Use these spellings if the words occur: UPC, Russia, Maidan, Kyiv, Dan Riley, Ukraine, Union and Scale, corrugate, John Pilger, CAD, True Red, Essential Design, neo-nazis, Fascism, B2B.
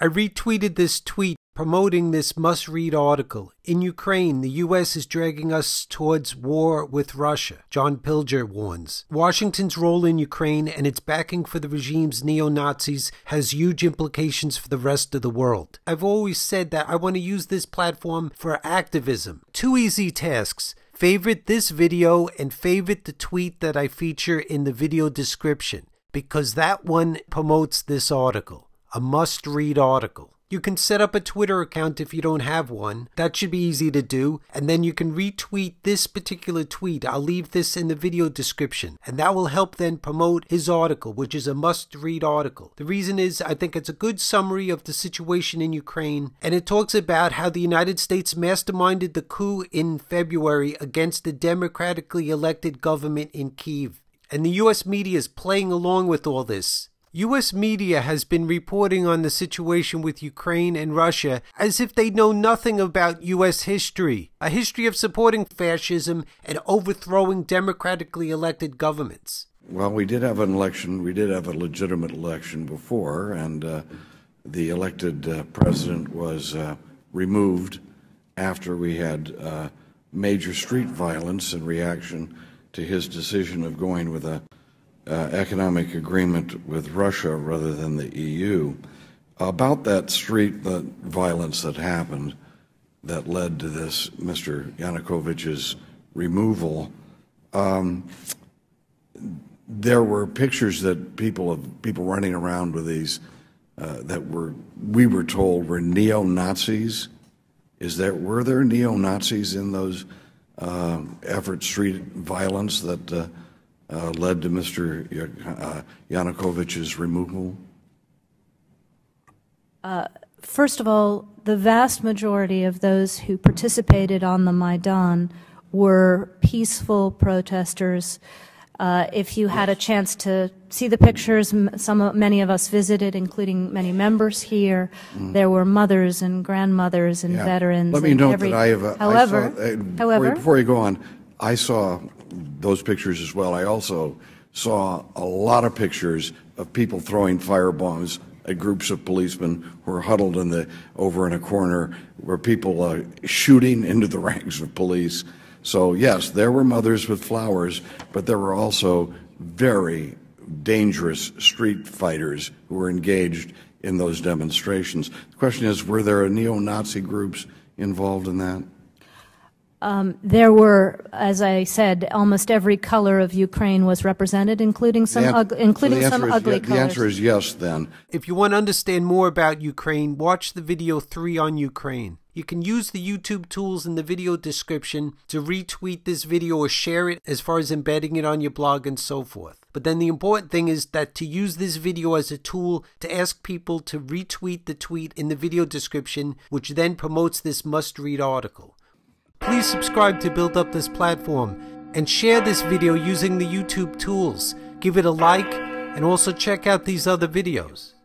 I retweeted this tweet promoting this must-read article. In Ukraine, the U.S. is dragging us towards war with Russia, John Pilger warns. Washington's role in Ukraine and its backing for the regime's neo-Nazis has huge implications for the rest of the world. I've always said that I want to use this platform for activism. Two easy tasks. Favorite this video and favorite the tweet that I feature in the video description, because that one promotes this article, a must-read article. You can set up a Twitter account if you don't have one. That should be easy to do. And then you can retweet this particular tweet. I'll leave this in the video description. And that will help then promote his article, which is a must-read article. The reason is I think it's a good summary of the situation in Ukraine. And it talks about how the United States masterminded the coup in February against the democratically elected government in Kyiv. And the U.S. media is playing along with all this. U.S. media has been reporting on the situation with Ukraine and Russia as if they know nothing about U.S. history, a history of supporting fascism and overthrowing democratically elected governments. Well, we did have an election. We did have a legitimate election before, and the elected president was removed after we had major street violence in reaction to his decision of going with a economic agreement with Russia rather than the EU. About that street, the violence that happened that led to this Mr. Yanukovych's removal, there were pictures that people running around with these that we were told were neo-Nazis. Were there neo-Nazis in those efforts, street violence that led to Mr. Yanukovych's removal? First of all, the vast majority of those who participated on the Maidan were peaceful protesters. If you had a chance to see the pictures, many of us visited, including many members here. There were mothers and grandmothers and veterans. Let me note that I have a... However, before you go on, I saw those pictures as well. I also saw a lot of pictures of people throwing firebombs at groups of policemen who were huddled in over in a corner, where people shooting into the ranks of police. So yes, there were mothers with flowers, but there were also very dangerous street fighters who were engaged in those demonstrations. The question is, were there neo-Nazi groups involved in that? There were, as I said, almost every color of Ukraine was represented, including some, ugly colors. The answer is yes, then. If you want to understand more about Ukraine, watch the video 3 on Ukraine. You can use the YouTube tools in the video description to retweet this video or share it, as far as embedding it on your blog and so forth. But then the important thing is that to use this video as a tool to ask people to retweet the tweet in the video description, which then promotes this must-read article. Please subscribe to build up this platform and share this video using the YouTube tools. Give it a like and also check out these other videos.